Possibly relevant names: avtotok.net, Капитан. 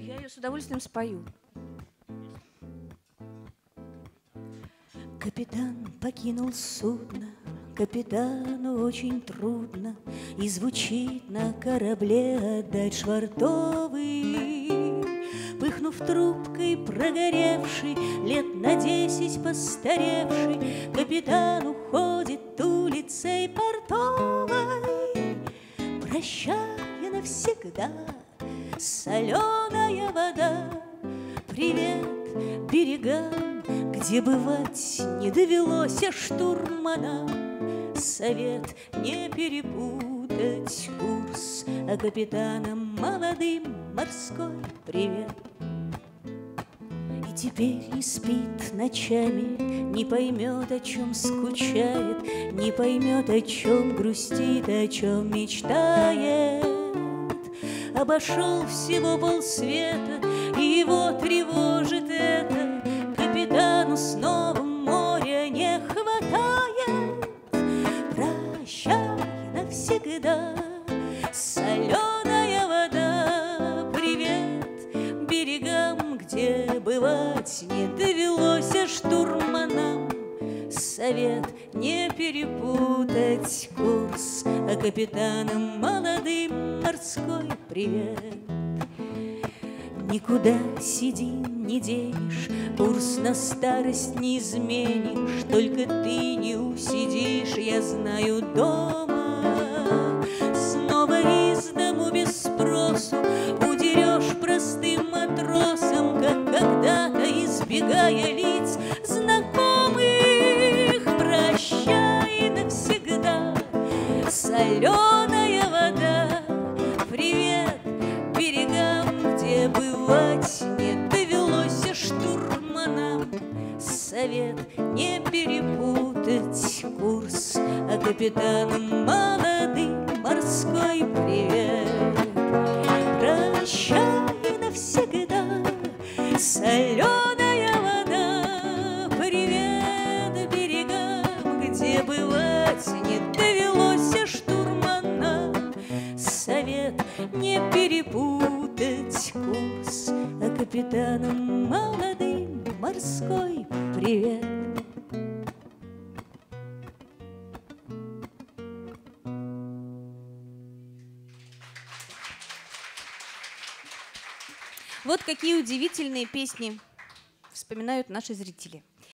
Я ее с удовольствием спою. Капитан покинул судно, капитану очень трудно, и звучит на корабле отдать швартовый. Пыхнув трубкой прогоревший, лет на 10 постаревший, капитан уходит улицей портовой. Прощая навсегда, соленая вода, привет берегам, где бывать не довелось, а штурманам совет не перепутать курс, а капитанам молодым морской привет. И теперь не спит ночами, не поймет, о чем скучает, не поймет, о чем грустит, о чем мечтает. Обошел всего полсвета, и его тревожит это. Капитану снова моря не хватает. Прощай навсегда, соленая вода, привет берегам, где бывать не довелось, а штурманам совет не перепутать курс, а капитанам молодым морской привет. Никуда сиди не денешь, курс на старость не изменишь, только ты не усидишь, я знаю, дома. Снова из дому без спросу удерешь простым матросом, как когда-то, избегая лиц знакомых. Прощай навсегда, соленая вода, привет берегам, где бывать не довелось, а штурманам совет не перепутать курс, а капитанам молодым морской привет. Прощай навсегда, соленая вода, привет берегам, где бывать не довелось, а штурманам совет не перепутать курс, а капитанам молодым морской привет. Вот какие удивительные песни вспоминают наши зрители.